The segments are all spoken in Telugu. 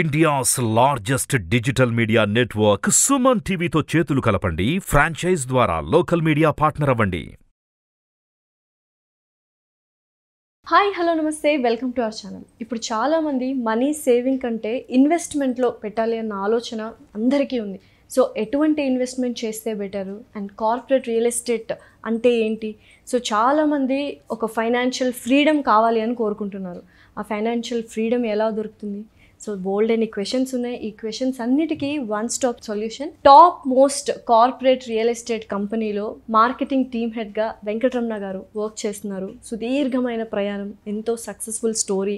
India's largest digital media network Suman TV to Chetulu Kalapandi franchise dwara local media partner avandi. Hi, hello, namaste, welcome to our channel. Ippudu chaala mandi money saving kante investment lo pettali anna alochana andariki undi. So etuvante investment cheste better and corporate real estate ante enti. So chaala mandi oka financial freedom kavali ani korukuntunnaru. Aa financial freedom ela dorukutundi? So bold any questions ఉన్నాయి. ఈ క్వశ్చన్స్ అన్నిటికీ one stop solution top most corporate real estate కంపెనీలో మార్కెటింగ్ టీమ్ హెడ్గా వెంకటరమణ గారు వర్క్ చేస్తున్నారు. సుదీర్ఘమైన ప్రయాణం, ఎంతో సక్సెస్ఫుల్ స్టోరీ.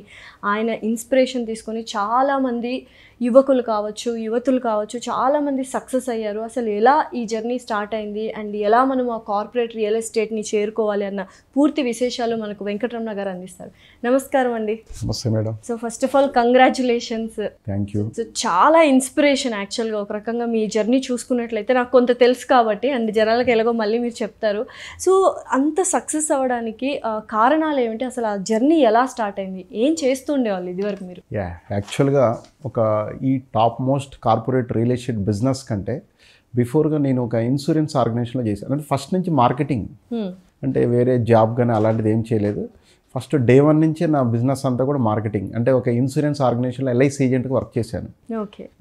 ఆయన ఇన్స్పిరేషన్ తీసుకొని చాలామంది యువకులు కావచ్చు, యువతులు కావచ్చు, చాలామంది సక్సెస్ అయ్యారు. అసలు ఎలా ఈ జర్నీ స్టార్ట్ అయింది అండ్ ఎలా మనం ఆ కార్పొరేట్ రియల్ ఎస్టేట్ని చేరుకోవాలి అన్న పూర్తి విశేషాలు మనకు వెంకటరమణ గారు అందిస్తారు. నమస్కారం అండి. నమస్తే madam. So first of all congratulation. Thank you. So చాలా ఇన్స్పిరేషన్ యాక్చువల్గా ఒక రకంగా మీ జర్నీ చూసుకున్నట్లయితే. నాకు కొంత తెలుసు కాబట్టి అండ్ జనాలకు ఎలాగో మళ్ళీ మీరు చెప్తారు. సో అంత సక్సెస్ అవ్వడానికి కారణాలు ఏమిటి, అసలు ఆ జర్నీ ఎలా స్టార్ట్ అయింది, ఏం చేస్తుండేవాళ్ళు ఇదివరకు మీరు? యా, యాక్చువల్గా ఒక ఈ top most corporate real estate business కంటే బిఫోర్గా నేను ఒక ఇన్సూరెన్స్ ఆర్గనైజేషన్లో చేశాను. అంటే ఫస్ట్ నుంచి మార్కెటింగ్ అంటే వేరే జాబ్ కానీ అలాంటిది ఏం చేయలేదు. ఫస్ట్ డే వన్ నుంచే నా బిజినెస్ అంతా కూడా మార్కెటింగ్. అంటే ఒక ఇన్సూరెన్స్ ఆర్గనైజేషన్లో ఎల్ఐసి ఏజెంట్గా వర్క్ చేశాను.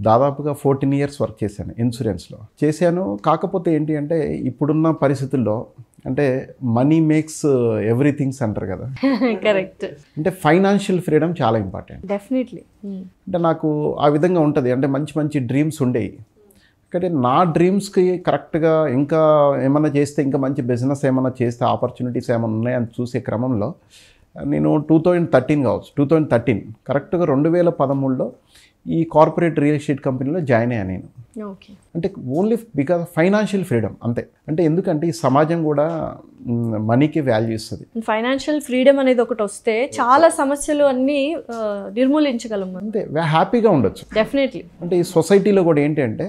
దాదాపుగా 14 years వర్క్ చేశాను ఇన్సూరెన్స్లో చేశాను. కాకపోతే ఏంటి అంటే ఇప్పుడున్న పరిస్థితుల్లో అంటే మనీ మేక్స్ ఎవ్రీథింగ్స్ అంటారు కదా. కరెక్ట్. అంటే ఫైనాన్షియల్ ఫ్రీడమ్ చాలా ఇంపార్టెంట్. డెఫినెట్లీ. అంటే నాకు ఆ విధంగా ఉంటుంది. అంటే మంచి మంచి డ్రీమ్స్ ఉండేవి. అంటే నా డ్రీమ్స్కి కరెక్ట్గా ఇంకా ఏమైనా చేస్తే, ఇంకా మంచి బిజినెస్ ఏమైనా చేస్తే, ఆపర్చునిటీస్ ఏమైనా ఉన్నాయని చూసే క్రమంలో నేను 2013 కావచ్చు, 2013 కరెక్ట్గా 2013లో ఈ కార్పొరేట్ రియల్ ఎస్టేట్ కంపెనీలో జాయిన్ అయ్యాను నేను. అంటే ఓన్లీ బికాజ్ ఫైనాన్షియల్ ఫ్రీడమ్, అంతే. అంటే ఎందుకంటే ఈ సమాజం కూడా మనీకి వాల్యూ ఇస్తుంది. ఫైనాన్షియల్ ఫ్రీడమ్ అనేది ఒకటి వస్తే చాలా సమస్యలు అన్నీ నిర్మూలించగలం, అంతే, హ్యాపీగా ఉండొచ్చు. డెఫినెట్లీ. అంటే ఈ సొసైటీలో కూడా ఏంటంటే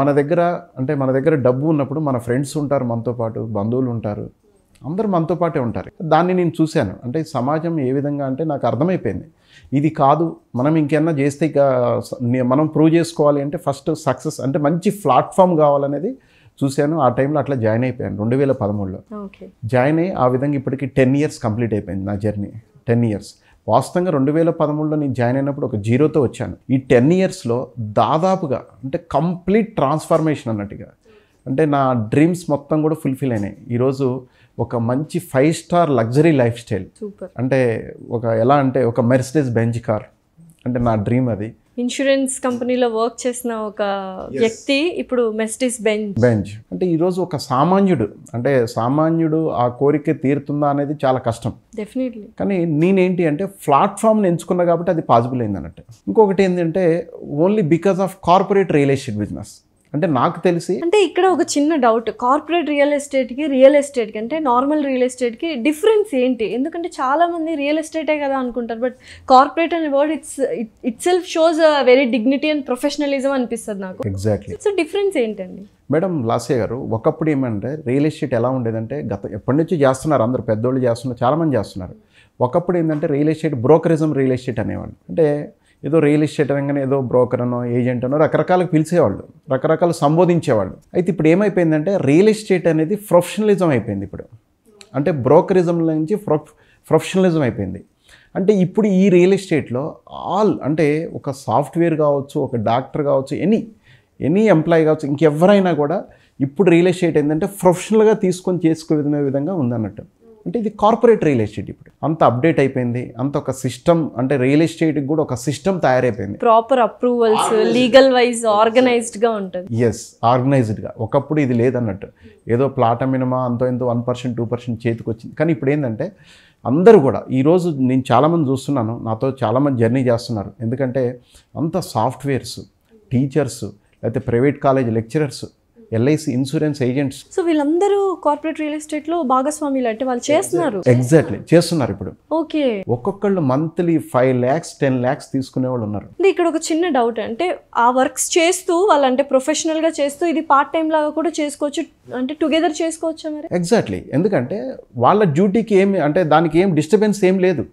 మన దగ్గర డబ్బు ఉన్నప్పుడు మన ఫ్రెండ్స్ ఉంటారు, మనతో పాటు బంధువులు ఉంటారు, అందరూ మనతో పాటే ఉంటారు. దాన్ని నేను చూశాను. అంటే సమాజం ఏ విధంగా అంటే నాకు అర్థమైపోయింది, ఇది కాదు, మనం ఇంకేమన్నా చేస్తే మనం ప్రూవ్ చేసుకోవాలి అంటే ఫస్ట్ సక్సెస్ అంటే మంచి ప్లాట్ఫామ్ కావాలనేది చూశాను. ఆ టైంలో అట్లా జాయిన్ అయిపోయాను 2013లో. జాయిన్ అయ్యి ఆ విధంగా ఇప్పటికి 10 years కంప్లీట్ అయిపోయింది నా జర్నీ. 10 years వాస్తవంగా 2013లో నేను జాయిన్ అయినప్పుడు ఒక జీరోతో వచ్చాను. ఈ 10 yearsలో దాదాపుగా అంటే కంప్లీట్ ట్రాన్స్ఫర్మేషన్ అన్నట్టుగా అంటే నా డ్రీమ్స్ మొత్తం కూడా ఫుల్ఫిల్ అయినాయి. ఈరోజు ఒక మంచి 5-star లగ్జరీ లైఫ్ స్టైల్, అంటే ఒక మెర్సిడెస్ బెంజ్ కార్ అంటే నా డ్రీమ్. అది ఇన్సూరెన్స్ కంపెనీలో వర్క్ చేసిన ఒక వ్యక్తి ఇప్పుడు మెర్సిడెస్ బెంజ్ అంటే ఈరోజు ఒక సామాన్యుడు ఆ కోరిక తీరుతుందా అనేది చాలా కష్టం. డెఫినెట్లీ. కానీ నేనేంటి అంటే ప్లాట్ఫామ్ని ఎంచుకున్నా కాబట్టి అది పాసిబుల్ అయింది అన్నట్టు. ఇంకొకటి ఏంటంటే only because of corporate real estate business. అంటే నాకు తెలిసి అంటే ఇక్కడ ఒక చిన్న డౌట్, కార్పొరేట్ రియల్ ఎస్టేట్కి అంటే నార్మల్ రియల్ ఎస్టేట్కి డిఫరెన్స్ ఏంటి? ఎందుకంటే చాలామంది రియల్ ఎస్టేటే కదా అనుకుంటారు, బట్ కార్పొరేట్ అనే word itself shows very dignity and professionalism అనిపిస్తుంది నాకు. ఎగ్జాక్ట్లీ. సో డిఫరెన్స్ ఏంటండి మేడం? లాసే గారు, ఒకప్పుడు ఏమంటే రియల్ ఎస్టేట్ ఎలా ఉండేదంటే, గత ఎప్పటి నుంచి చేస్తున్నారు అందరు, పెద్దోళ్ళు చేస్తున్నారు, చాలామంది చేస్తున్నారు. ఒకప్పుడు ఏంటంటే real estate brokerism real estate అనేవాళ్ళు. అంటే ఏదో రియల్ ఎస్టేట్ అనగానే ఏదో బ్రోకర్ అనో ఏజెంట్ అనో రకరకాల పిలిచేవాళ్ళు, రకరకాల సంబోధించేవాళ్ళు. అయితే ఇప్పుడు ఏమైపోయిందంటే రియల్ ఎస్టేట్ అనేది ప్రొఫెషనలిజం అయిపోయింది ఇప్పుడు. అంటే బ్రోకరిజం నుంచి ప్రొఫెషనలిజం అయిపోయింది. అంటే ఇప్పుడు ఈ రియల్ ఎస్టేట్లో ఆల్ అంటే ఒక సాఫ్ట్వేర్ కావచ్చు, ఒక డాక్టర్ కావచ్చు, ఎనీ ఎంప్లాయీ కావచ్చు, ఇంకెవరైనా కూడా ఇప్పుడు రియల్ ఎస్టేట్ ఏంటంటే ప్రొఫెషనల్గా తీసుకొని చేసుకునే విధంగా ఉందన్నట్టు. అంటే ఇది కార్పొరేట్ రియల్ ఎస్టేట్ ఇప్పుడు అంత అప్డేట్ అయిపోయింది, అంత ఒక సిస్టమ్. అంటే రియల్ ఎస్టేట్కి కూడా ఒక సిస్టమ్ తయారైపోయింది, ప్రాపర్ అప్రూవల్స్, లీగల్ వైజ్ ఆర్గనైజ్డ్గా ఉంటుంది. ఎస్, ఆర్గనైజ్డ్గా. ఒకప్పుడు ఇది లేదన్నట్టు, ఏదో ప్లాట్ మినిమా అంతో ఎంతో 1%, 2% చేతికి వచ్చింది. కానీ ఇప్పుడు ఏంటంటే అందరూ కూడా ఈరోజు నేను చాలామంది చూస్తున్నాను, నాతో చాలామంది జర్నీ చేస్తున్నారు. ఎందుకంటే అంత సాఫ్ట్వేర్స్, టీచర్స్, లేకపోతే private college lecturers, LIC insurance agents, so వీళ్ళందరూ కార్పొరేట్ రియల్ ఎస్టేట్ లో భాగస్వాములు. అంటే వాళ్ళు చేస్తున్నారు. ఎగ్జాక్ట్లీ, చేస్తున్నారు ఇప్పుడు. ఓకే. ఒక్కొక్కళ్ళు మంత్లీ 5 lakhs, 10 lakhs తీసుకునే వాళ్ళు ఉన్నారు. ఇక్కడ ఒక చిన్న డౌట్, అంటే ఆ వర్క్స్ చేస్తూ వాళ్ళంటే ప్రొఫెషనల్ గా చేస్తూ ఇది పార్ట్ టైం లాగా కూడా చేసుకోవచ్చు, అంటే టుగెదర్ చేసుకోవచ్చు మరి? ఎగ్జాక్ట్లీ. ఎందుకంటే వాళ్ళ డ్యూటీకి ఏమి అంటే దానికి ఏం డిస్టర్బెన్స్ ఏం లేదు.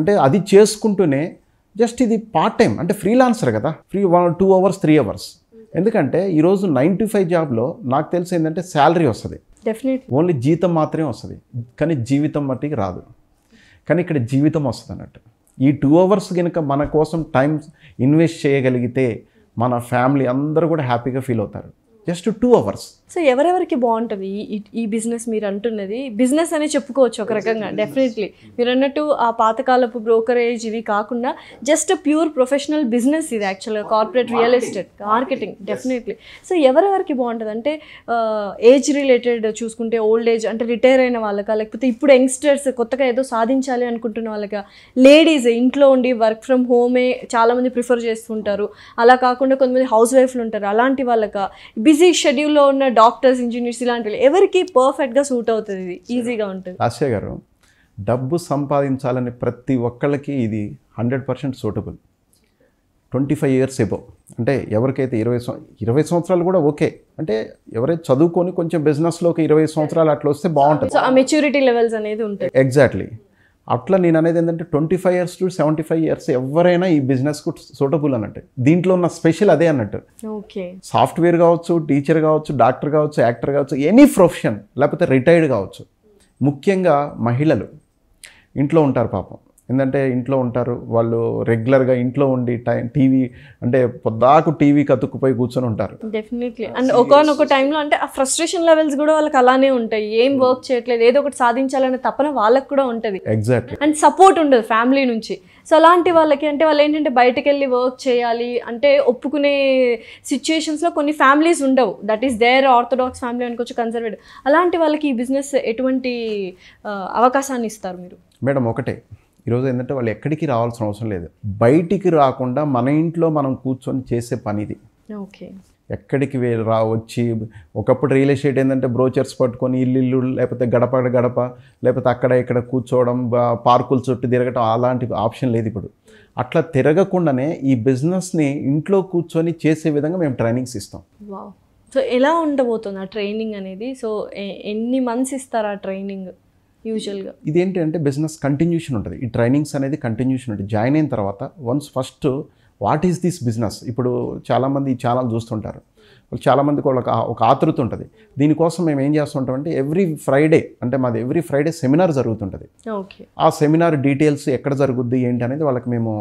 అంటే అది చేసుకుంటూనే జస్ట్ ఇది పార్ట్ టైం అంటే ఫ్రీలాన్సర్ కదా, ఫ్రీ 1 2 hours 3 hours. ఎందుకంటే ఈరోజు 9 to 5 జాబ్లో నాకు తెలిసి ఏంటంటే శాలరీ వస్తుంది, ఓన్లీ జీతం మాత్రమే వస్తుంది, కానీ జీవితం మట్టికి రాదు. కానీ ఇక్కడ జీవితం వస్తుంది అన్నట్టు. ఈ 2 hours కనుక మన కోసం టైం ఇన్వెస్ట్ చేయగలిగితే మన ఫ్యామిలీ అందరూ కూడా హ్యాపీగా ఫీల్ అవుతారు. Just 2 hours. సో ఎవరెవరికి బాగుంటుంది ఈ బిజినెస్? మీరు అంటున్నది బిజినెస్ అనే చెప్పుకోవచ్చు ఒక రకంగా, డెఫినెట్లీ మీరు అన్నట్టు ఆ పాతకాలపు బ్రోకరేజ్ ఇవి కాకుండా జస్ట్ ప్యూర్ ప్రొఫెషనల్ బిజినెస్ ఇది, యాక్చువల్గా corporate real estate marketing definitely. So ఎవరెవరికి బాగుంటుంది అంటే ఏజ్ రిలేటెడ్ చూసుకుంటే ఓల్డ్ ఏజ్ అంటే రిటైర్ అయిన వాళ్ళకా, లేకపోతే ఇప్పుడు యంగ్స్టర్స్ కొత్తగా ఏదో సాధించాలి అనుకుంటున్న వాళ్ళకా, లేడీస్ ఇంట్లో ఉండి వర్క్ ఫ్రమ్ హోమే చాలామంది ప్రిఫర్ చేస్తుంటారు, అలా కాకుండా కొంతమంది హౌస్ వైఫ్లు ఉంటారు అలాంటి వాళ్ళకా, బిజీ షెడ్యూల్లో ఉన్న డాక్టర్స్ ఇంజనీర్స్ ఇలాంటివి, ఎవరికి పర్ఫెక్ట్గా సూట్ అవుతుంది ఇది, ఈజీగా ఉంటుంది? ఆశయ గారు, డబ్బు సంపాదించాలని ప్రతి ఒక్కళ్ళకి ఇది 100% సూటబుల్. 25 years ఎబో అంటే ఎవరికైతే 20 సంవత్సరాలు కూడా ఓకే, అంటే ఎవరైతే చదువుకొని కొంచెం బిజినెస్లోకి 20 సంవత్సరాలు అట్లా వస్తే బాగుంటుంది. ఆ మెచ్యూరిటీ లెవెల్స్ అనేది ఉంటాయి. ఎగ్జాక్ట్లీ అట్లా నేను అనేది ఏంటంటే 25 years to 75 years ఎవరైనా ఈ బిజినెస్కు సూటబుల్ అన్నట్టు. దీంట్లో ఉన్న స్పెషల్ అదే అన్నట్టు. ఓకే, సాఫ్ట్వేర్ కావచ్చు, టీచర్ కావచ్చు, డాక్టర్ కావచ్చు, యాక్టర్ కావచ్చు, ఎనీ ప్రొఫెషన్, లేకపోతే రిటైర్డ్ కావచ్చు. ముఖ్యంగా మహిళలు ఇంట్లో ఉంటారు పాపం, ఎందుకంటే ఇంట్లో ఉంటారు వాళ్ళు, రెగ్యులర్గా ఇంట్లో ఉండి టీవీ అంటే పొద్దాకు టీవీ కతుక్కుపోయి కూర్చొని ఉంటారు. డెఫినెట్లీ. అండ్ ఒకనొక టైంలో అంటే ఆ ఫ్రస్ట్రేషన్ లెవెల్స్ కూడా వాళ్ళకి అలానే ఉంటాయి, ఏం వర్క్ చేయట్లేదు, ఏదో ఒకటి సాధించాలనే తపన వాళ్ళకి కూడా ఉంటుంది. ఎగ్జాక్ట్లీ. అండ్ సపోర్ట్ ఉండదు ఫ్యామిలీ నుంచి. సో అలాంటి వాళ్ళకి అంటే వాళ్ళు ఏంటంటే బయటకు వెళ్ళి వర్క్ చేయాలి అంటే ఒప్పుకునే సిచ్యుయేషన్స్లో కొన్ని ఫ్యామిలీస్ ఉండవు, that is there orthodox family అనుకోవచ్చు, కన్సర్వేటివ్, అలాంటి వాళ్ళకి ఈ బిజినెస్ ఎటువంటి అవకాశాన్ని ఇస్తారు మీరు? మేడం ఒకటే, ఈరోజు ఏంటంటే వాళ్ళు ఎక్కడికి రావాల్సిన అవసరం లేదు, బయటికి రాకుండా మన ఇంట్లో మనం కూర్చొని చేసే పని ఇది. ఓకే, ఎక్కడికి వచ్చి ఒకప్పుడు రియల్ ఎస్టేట్ ఏంటంటే బ్రోచర్స్ పట్టుకొని ఇల్లు, లేకపోతే గడప, లేకపోతే అక్కడ ఇక్కడ కూర్చోవడం, పార్కుల చుట్టూ తిరగటం, అలాంటి ఆప్షన్ లేదు ఇప్పుడు. అట్లా తిరగకుండానే ఈ బిజినెస్ని ఇంట్లో కూర్చొని చేసే విధంగా మేము ట్రైనింగ్స్ ఇస్తాం. సో ఎలా ఉండబోతుంది ఆ ట్రైనింగ్ అనేది? సో ఎన్ని మంత్స్ ఇస్తారు ఆ ట్రైనింగ్? యూజువల్గా ఇదేంటంటే బిజినెస్ కంటిన్యూషన్ ఉంటుంది, ఈ ట్రైనింగ్స్ అనేది కంటిన్యూషన్ ఉంటుంది. జాయిన్ అయిన తర్వాత once first what is this business, ఇప్పుడు చాలామంది ఈ ఛానల్ చూస్తుంటారు, చాలామందికి ఒక ఆతృత ఉంటుంది. దీనికోసం మేము ఏం చేస్తుంటామంటే ఎవ్రీ ఫ్రైడే సెమినార్ జరుగుతుంటుంది. ఓకే, ఆ సెమినార్ డీటెయిల్స్ ఎక్కడ జరుగుద్ది ఏంటి అనేది వాళ్ళకి మేము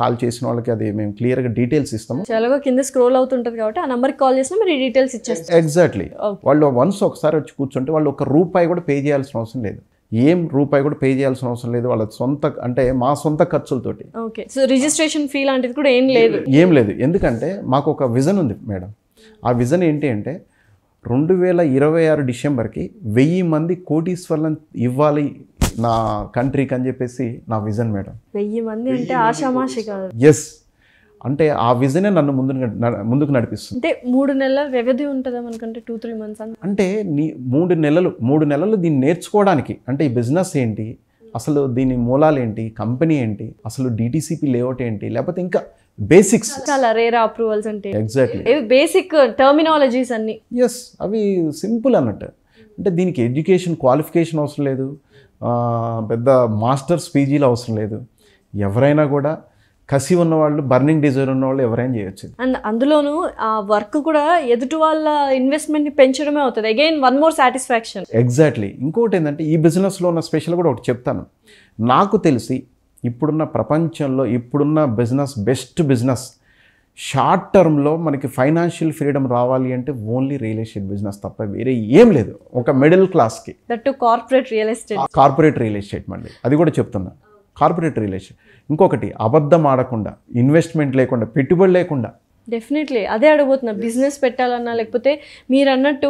కాల్ చేసిన వాళ్ళకి అది మేము క్లియర్గా డీటెయిల్స్ ఇస్తాము. చాలా కింద స్క్రోల్ అవుతుంటుంది కాబట్టి ఆ నెంబర్కి కాల్ చేసినా మరి డీటెయిల్స్ ఇచ్చేస్తాం. ఎగ్జాక్ట్లీ. వాళ్ళు వన్స్ ఒకసారి వచ్చి కూర్చుంటే వాళ్ళు ఒక రూపాయి కూడా పే చేయాల్సిన అవసరం లేదు, వాళ్ళ సొంత అంటే మా సొంత ఖర్చులతోటి. ఓకే, సో రిజిస్ట్రేషన్ ఫీ లాంటిది కూడా ఏం లేదు. ఎందుకంటే మాకు ఒక విజన్ ఉంది మేడం. ఆ విజన్ ఏంటి అంటే 2026 డిసెంబర్కి 1000 మంది కోటీశ్వర్లను ఇవ్వాలి నా కంట్రీకి అని చెప్పేసి నా విజన్ మేడం. 1000 మంది అంటే ఆషామాషి కాదు. ఎస్, అంటే ఆ విజనే నన్ను ముందుకు నడిపిస్తుంది. అంటే 3 నెలల వ్యవధి ఉంటుందా మనకంటే? 2-3 months అంటే 3 నెలలు దీన్ని నేర్చుకోవడానికి. అంటే ఈ బిజినెస్ ఏంటి అసలు, దీని మూలాలు ఏంటి, కంపెనీ ఏంటి అసలు, డిటీసీపీ లేఅవుట్ ఏంటి, లేకపోతే ఇంకా బేసిక్స్, రేరా అప్రూవల్స్ అంటే ఎగ్జాక్ట్లీ బేసిక్ టర్మినాలజీస్ అన్ని. ఎస్, అవి సింపుల్ అన్నట్టు. అంటే దీనికి ఎడ్యుకేషన్ క్వాలిఫికేషన్ అవసరం లేదు, పెద్ద మాస్టర్స్ పీజీలు అవసరం లేదు, ఎవరైనా కూడా కసి ఉన్నవాళ్ళు, బర్నింగ్ డిజైర్ ఉన్నవాళ్ళు ఎవరైనా చేయొచ్చు. అండ్ అందులోనూ ఆ వర్క్ కూడా ఎదుటి వాళ్ళ ఇన్వెస్ట్మెంట్ని పెంచడమే అవుతుంది. Again 1 more satisfaction. ఎగ్జాక్ట్లీ. ఇంకోటి ఏంటంటే ఈ బిజినెస్లో ఉన్న స్పెషల్ కూడా ఒకటి చెప్తాను. నాకు తెలిసి ఇప్పుడున్న ప్రపంచంలో ఇప్పుడున్న బిజినెస్ బెస్ట్ బిజినెస్ షార్ట్ టర్మ్లో మనకి ఫైనాన్షియల్ ఫ్రీడమ్ రావాలి అంటే ఓన్లీ రియల్ ఎస్టేట్ బిజినెస్ తప్ప వేరే ఏం లేదు. ఒక మిడిల్ క్లాస్కి దట్టు కార్పొరేట్ రియల్ ఎస్టేట్ మళ్ళీ అది కూడా చెప్తున్నా, కార్పొరేట్ రియల్ ఎస్టేట్. ఇంకొకటి, అబద్ధం ఆడకుండా, ఇన్వెస్ట్మెంట్ లేకుండా, పెట్టుబడి లేకుండా. డెఫినెట్లీ అదే అడగబోతున్నా. బిజినెస్ పెట్టాలన్నా లేకపోతే మీరు అన్నట్టు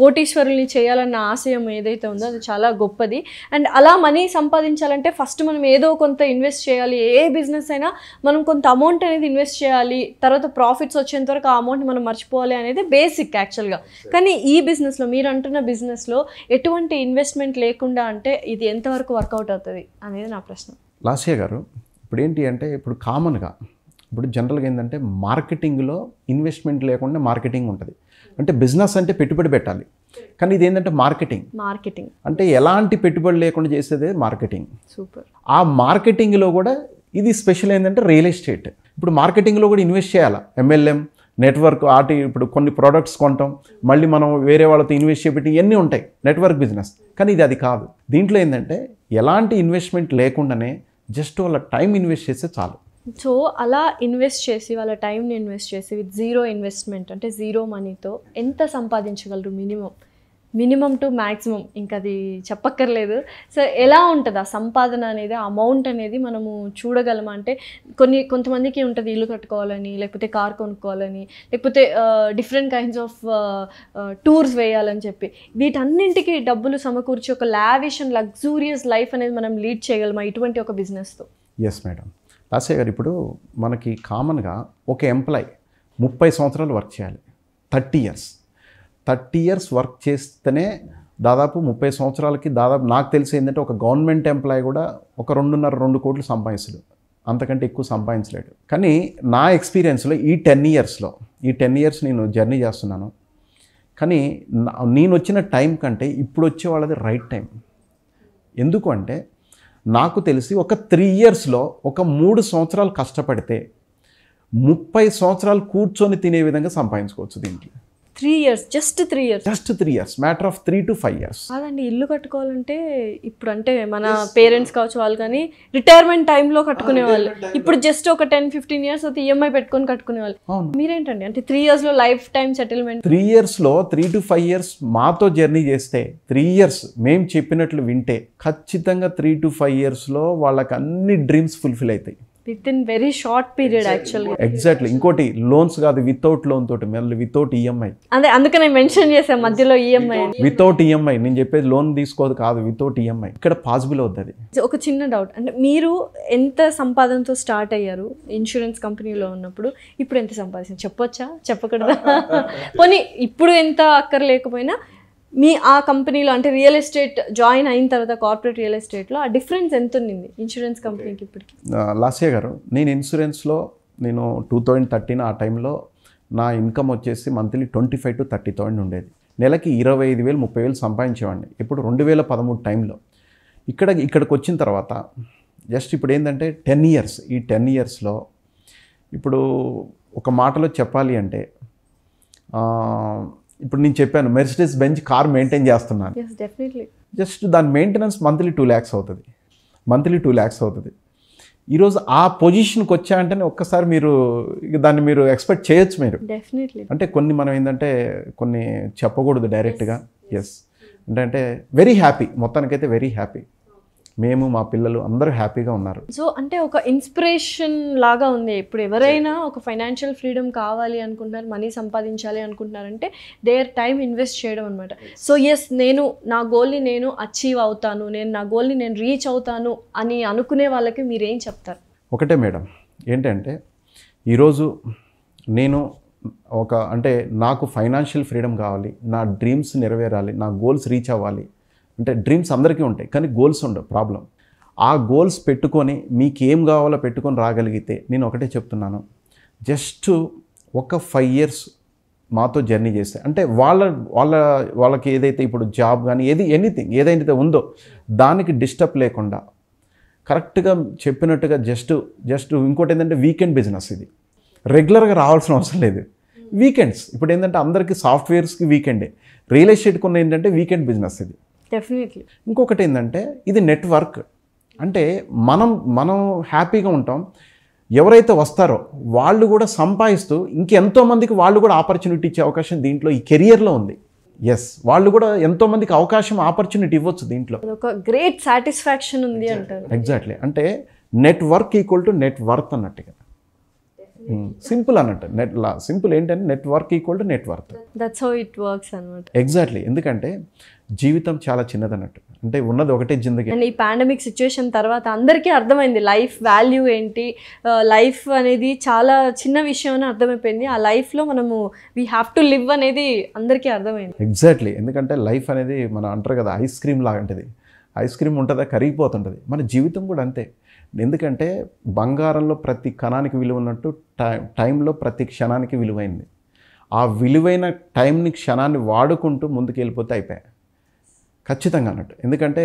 కోటీశ్వరుల్ని చేయాలన్న ఆశయం ఏదైతే ఉందో అది చాలా గొప్పది. అండ్ అలా మనీ సంపాదించాలంటే ఫస్ట్ మనం ఏదో కొంత ఇన్వెస్ట్ చేయాలి. ఏ బిజినెస్ అయినా మనం కొంత అమౌంట్ అనేది ఇన్వెస్ట్ చేయాలి, తర్వాత ప్రాఫిట్స్ వచ్చేంత వరకు ఆ అమౌంట్ మనం మర్చిపోవాలి అనేది బేసిక్ యాక్చువల్గా. కానీ ఈ బిజినెస్లో మీరు అంటున్న బిజినెస్లో ఎటువంటి ఇన్వెస్ట్మెంట్ లేకుండా అంటే ఇది ఎంతవరకు వర్కౌట్ అవుతుంది అనేది నా ప్రశ్న. లాస్య గారు, ఇప్పుడు ఏంటి అంటే ఇప్పుడు కామన్గా ఇప్పుడు జనరల్గా ఏంటంటే మార్కెటింగ్లో ఇన్వెస్ట్మెంట్ లేకుండా మార్కెటింగ్ ఉంటుంది. అంటే బిజినెస్ అంటే పెట్టుబడి పెట్టాలి, కానీ ఇది ఏంటంటే మార్కెటింగ్ అంటే ఎలాంటి పెట్టుబడి లేకుండా చేసేదే మార్కెటింగ్. సూపర్. ఆ మార్కెటింగ్లో కూడా ఇది స్పెషల్ ఏంటంటే రియల్ ఎస్టేట్. ఇప్పుడు మార్కెటింగ్లో కూడా ఇన్వెస్ట్ చేయాలి, MLM, నెట్వర్క్, ఆర్టీ, ఇప్పుడు కొన్ని ప్రోడక్ట్స్ కొంటాం, మళ్ళీ మనం వేరే వాళ్ళతో ఇన్వెస్ట్ చేయబట్టి ఇవన్నీ ఉంటాయి నెట్వర్క్ బిజినెస్. కానీ ఇది అది కాదు. దీంట్లో ఏంటంటే ఎలాంటి ఇన్వెస్ట్మెంట్ లేకుండానే జస్ట్ వాళ్ళ టైం ఇన్వెస్ట్ చేస్తే చాలు. సో అలా ఇన్వెస్ట్ చేసి వాళ్ళ టైంని ఇన్వెస్ట్ చేసి విత్ జీరో ఇన్వెస్ట్మెంట్ అంటే జీరో మనీతో ఎంత సంపాదించగలరు? మినిమం టు మ్యాక్సిమం ఇంకా అది చెప్పక్కర్లేదు. సో ఎలా ఉంటుంది ఆ సంపాదన అనేది, అమౌంట్ అనేది మనము చూడగలమా? అంటే కొంతమందికి ఉంటుంది ఇల్లు కట్టుకోవాలని, లేకపోతే కార్ కొనుక్కోవాలని, లేకపోతే డిఫరెంట్ కైండ్స్ ఆఫ్ టూర్స్ వేయాలని చెప్పి వీటన్నింటికి డబ్బులు సమకూర్చి ఒక లావిష్ అండ్ లగ్జూరియస్ లైఫ్ అనేది మనం లీడ్ చేయగలమా ఇటువంటి ఒక బిజినెస్తో? Yes madam. లాసే గారు, ఇప్పుడు మనకి కామన్గా ఒక ఎంప్లాయ్ 30 సంవత్సరాలు వర్క్ చేయాలి, 30 ఇయర్స్ వర్క్ చేస్తేనే దాదాపు 30 సంవత్సరాలకి దాదాపు నాకు తెలిసి ఏంటంటే ఒక గవర్నమెంట్ ఎంప్లాయీ కూడా ఒక 2.5-2 కోట్లు సంపాదించడు, అంతకంటే ఎక్కువ సంపాదించలేడు. కానీ నా ఎక్స్పీరియన్స్లో ఈ 10 ఇయర్స్ నేను జర్నీ చేస్తున్నాను. కానీ నేను వచ్చిన టైం కంటే ఇప్పుడు వచ్చే వాళ్ళది రైట్ టైం. ఎందుకు అంటే నాకు తెలిసి ఒక 3 ఇయర్స్లో ఒక 3 సంవత్సరాలు కష్టపడితే 30 సంవత్సరాలు కూర్చొని తినే విధంగా సంపాదించుకోవచ్చు దీంట్లో. 3 years, just 3 years, matter of 3 to 5 years. అదండి, ఇల్లు కట్టుకోవాలంటే ఇప్పుడు అంటే మన పేరెంట్స్ కావచ్చు వాళ్ళు, కానీ రిటైర్మెంట్ టైంలో కట్టుకునే వాళ్ళు ఇప్పుడు జస్ట్ ఒక 10-15 ఇయర్స్ అయితే ఈఎంఐ పెట్టుకొని కట్టుకునే వాళ్ళు. మీరేంటండి అంటే 3 ఇయర్స్లో లైఫ్ టైం సెటిల్మెంట్? 3 ఇయర్స్లో 3 to 5 ఇయర్స్ మాతో జర్నీ చేస్తే, 3 ఇయర్స్ మేము చెప్పినట్లు వింటే ఖచ్చితంగా 3 to 5 ఇయర్స్లో వాళ్ళకి అన్ని డ్రీమ్స్ ఫుల్ఫిల్ అవుతాయి. వితిన్ వెరీ షార్ట్ పీరియడ్ యాక్చువల్గా. ఎగ్జాక్ట్లీ. ఇంకోటి లోన్స్ కాదు, వితౌట్ లోన్ తోటి, మళ్ళీ వితౌట్ ఈఎంఐ. అదే అందుకనే మెన్షన్ చేశాను మధ్యలో ఈఎంఐ, వితౌట్ ఈఎంఐ. నేను చెప్పేది లోన్ తీసుకోదు కాదు, వితౌట్ ఈఎంఐ ఇక్కడ పాసిబుల్ అవుతుంది. ఒక చిన్న డౌట్, అంటే మీరు ఎంత సంపాదనతో స్టార్ట్ అయ్యారు ఇన్సూరెన్స్ కంపెనీలో ఉన్నప్పుడు, ఇప్పుడు ఎంత సంపాదించారు చెప్పొచ్చా? చెప్పకూడదా? పోనీ ఇప్పుడు ఎంత అక్కర్లేకపోయినా మీ ఆ కంపెనీలో అంటే రియల్ ఎస్టేట్ జాయిన్ అయిన తర్వాత కార్పొరేట్ రియల్ ఎస్టేట్లో ఆ డిఫరెన్స్ ఎంత ఉండింది ఇన్సూరెన్స్ కంపెనీకి ఇప్పటికి? లాస్య గారు, నేను ఇన్సూరెన్స్లో నేను 2013 ఆ టైంలో నా ఇన్కమ్ వచ్చేసి మంత్లీ 25,000 to 30,000 ఉండేది. నెలకి 25,000-30,000 సంపాదించేవాడిని. ఇప్పుడు 2013 టైంలో ఇక్కడికి వచ్చిన తర్వాత జస్ట్ ఇప్పుడు ఏంటంటే 10 ఇయర్స్. ఈ 10 ఇయర్స్లో ఇప్పుడు ఒక మాటలో చెప్పాలి అంటే ఇప్పుడు నేను చెప్పాను మెర్సిడెస్ బెంజ్ కార్ మెయింటైన్ చేస్తున్నాను. జస్ట్ దాని మెయింటెనెన్స్ మంత్లీ 2 lakhs అవుతుంది, ఈరోజు ఆ పొజిషన్కి వచ్చా అంటేనే ఒక్కసారి మీరు దాన్ని మీరు ఎక్స్పెక్ట్ చేయొచ్చు. మీరు అంటే కొన్ని మనం ఏంటంటే కొన్ని చెప్పకూడదు డైరెక్ట్గా. ఎస్, అంటే వెరీ హ్యాపీ, మొత్తానికైతే వెరీ హ్యాపీ. మేము మా పిల్లలు అందరూ హ్యాపీగా ఉన్నారు. సో అంటే ఒక ఇన్స్పిరేషన్ లాగా ఉంది. ఇప్పుడు ఎవరైనా ఒక ఫైనాన్షియల్ ఫ్రీడమ్ కావాలి అనుకుంటున్నారు, మనీ సంపాదించాలి అనుకుంటున్నారంటే దేర్ టైం ఇన్వెస్ట్ చేయడం అనమాట. సో ఎస్, నేను నా గోల్ని నేను అచీవ్ అవుతాను, నేను రీచ్ అవుతాను అని అనుకునే వాళ్ళకి మీరేం చెప్తారు? ఒకటే మేడం, ఏంటంటే ఈరోజు నేను ఒక అంటే నాకు ఫైనాన్షియల్ ఫ్రీడమ్ కావాలి, నా డ్రీమ్స్ నెరవేరాలి, నా గోల్స్ రీచ్ అవ్వాలి అంటే డ్రీమ్స్ అందరికీ ఉంటాయి కానీ గోల్స్ ఉండవు. ప్రాబ్లం ఆ గోల్స్ పెట్టుకొని మీకు ఏం కావాలో పెట్టుకొని రాగలిగితే నేను ఒకటే చెప్తున్నాను, జస్ట్ ఒక 5 ఇయర్స్ మాతో జర్నీ చేస్తే అంటే వాళ్ళకి ఏదైతే ఇప్పుడు జాబ్ కానీ ఎనీథింగ్ ఏదైతే ఉందో దానికి డిస్టర్బ్ లేకుండా కరెక్ట్గా చెప్పినట్టుగా జస్ట్ ఇంకోటి ఏంటంటే వీకెండ్ బిజినెస్. ఇది రెగ్యులర్గా రావాల్సిన అవసరం లేదు. వీకెండ్స్ ఇప్పుడు ఏంటంటే అందరికీ సాఫ్ట్వేర్స్కి వీకెండే, రియల్ ఎస్టేట్కి ఉన్న ఏంటంటే వీకెండ్ బిజినెస్ ఇది. డెఫినెట్లీ. ఇంకొకటి ఏంటంటే ఇది నెట్వర్క్ అంటే మనం హ్యాపీగా ఉంటాం, ఎవరైతే వస్తారో వాళ్ళు కూడా సంపాదిస్తూ ఇంకెంతోమందికి వాళ్ళు కూడా ఆపర్చునిటీ ఇచ్చే అవకాశం దీంట్లో ఈ కెరియర్లో ఉంది. ఎస్, వాళ్ళు కూడా ఎంతోమందికి అవకాశం ఆపర్చునిటీ ఇవ్వచ్చు దీంట్లో. ఒక గ్రేట్ సాటిస్ఫాక్షన్ ఉంది అంటారు. ఎగ్జాక్ట్లీ, అంటే నెట్వర్క్ ఈక్వల్ టు నెట్వర్త్ అన్నట్టుగా సింపుల్ అన్నట్టు. సింపుల్ ఏంటంటే network equal to net worth. That's how it works అన్నమాట. ఎగ్జాక్ట్లీ, ఎందుకంటే జీవితం చాలా చిన్నది అన్నట్టు, అంటే ఉన్నది ఒకటే జిందగీ. అండ్ ఈ పాండమిక్ సిచ్యువేషన్ తర్వాత అందరికీ అర్థమైంది లైఫ్ వాల్యూ ఏంటి, లైఫ్ అనేది చాలా చిన్న విషయం అని అర్థమైపోయింది. ఆ లైఫ్లో మనము వీ హ్యావ్ టు లివ్ అనేది అందరికీ అర్థమైంది. ఎగ్జాక్ట్లీ, ఎందుకంటే లైఫ్ అనేది మనం అంటారు కదా ఐస్ క్రీమ్ లాంటిది, ఐస్ క్రీమ్ ఉంటుందా కరిగిపోతుంటుంది. మన జీవితం కూడా అంతే. ఎందుకంటే బంగారంలో ప్రతి కణానికి విలువ ఉన్నట్టు టైంలో ప్రతి క్షణానికి విలువైంది. ఆ విలువైన టైంని క్షణాన్ని వాడుకుంటూ ముందుకు వెళ్ళిపోతే అయిపోయాయి ఖచ్చితంగా అన్నట్టు. ఎందుకంటే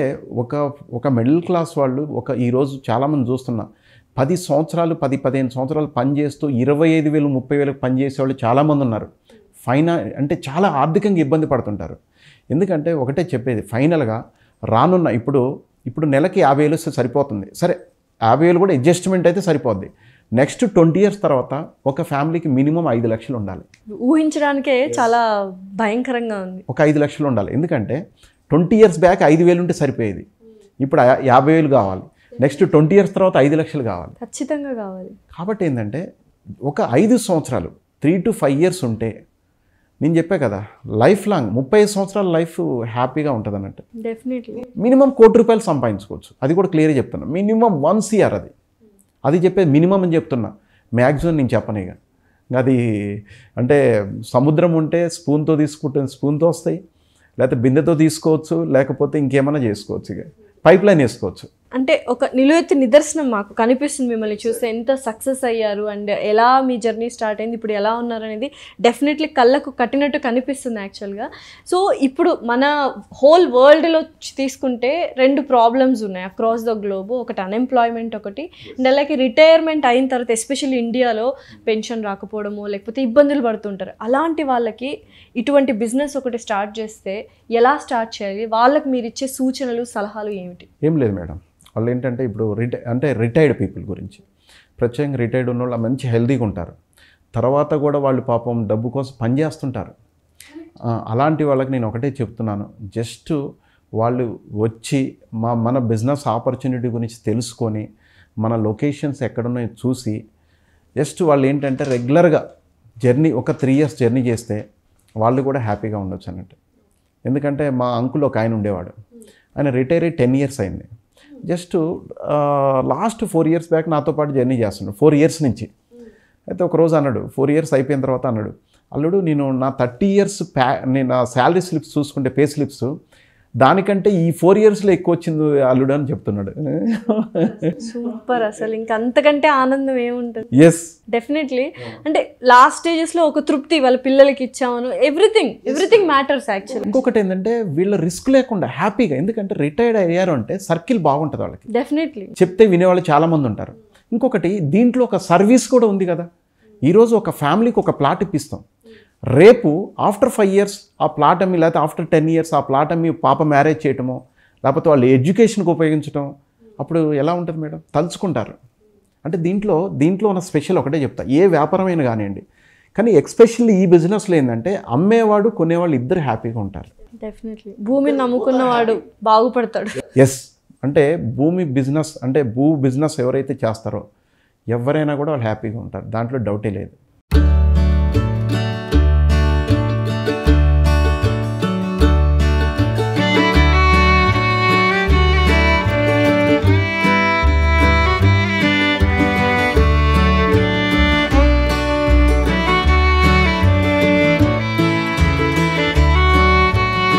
ఒక మిడిల్ క్లాస్ వాళ్ళు ఈరోజు చాలామంది చూస్తున్నా 10 సంవత్సరాలు 10-15 సంవత్సరాలు పని చేస్తూ 25,000 30,000 పని చేసే వాళ్ళు చాలా మంది ఉన్నారు. ఫైనల్ అంటే చాలా ఆర్థికంగా ఇబ్బంది పడుతుంటారు. ఎందుకంటే ఒకటే చెప్పేది, ఫైనల్గా రానున్న ఇప్పుడు నెలకి 50,000 సరిపోతుంది, సరే 50,000 కూడా అడ్జస్ట్మెంట్ అయితే సరిపోద్ది. నెక్స్ట్ 20 years తర్వాత ఒక ఫ్యామిలీకి మినిమం 5 లక్షలు ఉండాలి. ఊహించడానికే చాలా భయంకరంగా ఉంది. ఒక 5 లక్షలు ఉండాలి, ఎందుకంటే 20 years బ్యాక్ 5,000 ఉంటే సరిపోయేది, ఇప్పుడు 50,000 కావాలి, నెక్స్ట్ 20 years తర్వాత 5 లక్షలు కావాలి, ఖచ్చితంగా కావాలి. కాబట్టి ఏంటంటే ఒక 5 సంవత్సరాలు 3 to 5 years ఉంటే, నేను చెప్పా కదా, లైఫ్ లాంగ్ 35 సంవత్సరాల లైఫ్ హ్యాపీగా ఉంటుంది అన్నట్టు. డెఫినెట్లీ మినిమం ₹1,00,00,000 సంపాదించుకోవచ్చు, అది కూడా క్లియర్గా చెప్తున్నా. మినిమం వన్స్ ఇయర్ అది చెప్పేది మినిమం అని చెప్తున్నా, మ్యాక్సిమం నేను చెప్పను. ఇక అది అంటే సముద్రం ఉంటే స్పూన్తో తీసుకుంటే స్పూన్తో వస్తాయి, లేకపోతే బిందెతో తీసుకోవచ్చు, లేకపోతే ఇంకేమైనా చేసుకోవచ్చు, ఇక పైప్ లైన్ వేసుకోవచ్చు. అంటే ఒక నిలువెత్తు నిదర్శనం మాకు కనిపిస్తుంది మిమ్మల్ని చూస్తే, ఎంత సక్సెస్ అయ్యారు అండ్ ఎలా మీ జర్నీ స్టార్ట్ అయింది, ఇప్పుడు ఎలా ఉన్నారు అనేది డెఫినెట్లీ కళ్ళకు కట్టినట్టు కనిపిస్తుంది యాక్చువల్గా. సో ఇప్పుడు మన హోల్ వరల్డ్లో తీసుకుంటే 2 problems ఉన్నాయి అక్రాస్ ద గ్లోబ్. ఒకటి అన్ఎంప్లాయ్మెంట్, ఒకటి అండ్ అలాగే రిటైర్మెంట్ అయిన తర్వాత ఎస్పెషల్లీ ఇండియాలో పెన్షన్ రాకపోవడము, లేకపోతే ఇబ్బందులు పడుతుంటారు. అలాంటి వాళ్ళకి ఇటువంటి బిజినెస్ ఒకటి స్టార్ట్ చేస్తే ఎలా స్టార్ట్ చేయాలి, వాళ్ళకి మీరు ఇచ్చే సూచనలు సలహాలు ఏమిటి? ఏం లేదు మేడం, వాళ్ళు ఏంటంటే ఇప్పుడు రిటైర్డ్ పీపుల్ గురించి, ప్రత్యేకంగా రిటైర్డ్ ఉన్న వాళ్ళు మంచి హెల్తీగా ఉంటారు, తర్వాత కూడా వాళ్ళు పాపం డబ్బు కోసం పనిచేస్తుంటారు. అలాంటి వాళ్ళకి నేను ఒకటే చెప్తున్నాను, జస్ట్ వాళ్ళు వచ్చి మన బిజినెస్ ఆపర్చునిటీ గురించి తెలుసుకొని, మన లొకేషన్స్ ఎక్కడున్నాయో చూసి, జస్ట్ వాళ్ళు ఏంటంటే రెగ్యులర్గా జర్నీ ఒక 3 years జర్నీ చేస్తే వాళ్ళు కూడా హ్యాపీగా ఉండొచ్చు అన్నట్టు. ఎందుకంటే మా అంకుల్ ఒక ఆయన ఉండేవాడు, ఆయన రిటైర్ అయ్యి 10 years అయింది. జస్ట్ లాస్ట్ 4 years బ్యాక్ నాతో పాటు జర్నీ చేస్తున్నాడు, 4 years నుంచి. అయితే ఒకరోజు అన్నాడు, 4 years అయిపోయిన తర్వాత అన్నాడు, అల్లుడు నేను నా 30 years నేను నా శాలరీ స్లిప్స్ చూసుకుంటే పే స్లిప్స్ దానికంటే ఈ 4 yearsలో ఎక్కువ వచ్చింది అల్లుడు అని చెప్తున్నాడు. సూపర్, అసలు ఇంకంతకంటే ఆనందం ఏముంటుంది. Yes definitely. అంటే లాస్ట్ స్టేజెస్లో ఒక తృప్తి, వాళ్ళ పిల్లలకి ఇచ్చామను, ఎవ్రీథింగ్ మ్యాటర్స్ యాక్చువల్లీ. ఇంకొకటి ఏంటంటే వీళ్ళ రిస్క్ లేకుండా హ్యాపీగా, ఎందుకంటే రిటైర్డ్ అయ్యారు అంటే సర్కిల్ బాగుంటుంది వాళ్ళకి. డెఫినెట్లీ చెప్తే వినేవాళ్ళు చాలా మంది ఉంటారు. ఇంకొకటి దీంట్లో ఒక సర్వీస్ కూడా ఉంది కదా, ఈరోజు ఒక ఫ్యామిలీకి ఒక ప్లాట్ ఇప్పిస్తాం, రేపు ఆఫ్టర్ 5 years ఆ ప్లాట్ అమ్మి, లేకపోతే ఆఫ్టర్ 10 years ఆ ప్లాట్ అమ్మి పాప మ్యారేజ్ చేయటమో, లేకపోతే వాళ్ళు ఎడ్యుకేషన్కి ఉపయోగించడం, అప్పుడు ఎలా ఉంటుంది మేడం, తలుచుకుంటారు. అంటే దీంట్లో ఉన్న స్పెషల్ ఒకటే చెప్తా, ఏ వ్యాపారమైన కానివ్వండి, కానీ ఎక్స్పెషల్లీ ఈ బిజినెస్లో ఏంటంటే అమ్మేవాడు కొనేవాళ్ళు ఇద్దరు హ్యాపీగా ఉంటారు. డెఫినెట్లీ భూమిని నమ్ముకున్నవాడు బాగుపడతాడు. ఎస్, అంటే భూ బిజినెస్ ఎవరైతే చేస్తారో ఎవరైనా కూడా వాళ్ళు హ్యాపీగా ఉంటారు, దాంట్లో డౌటే లేదు.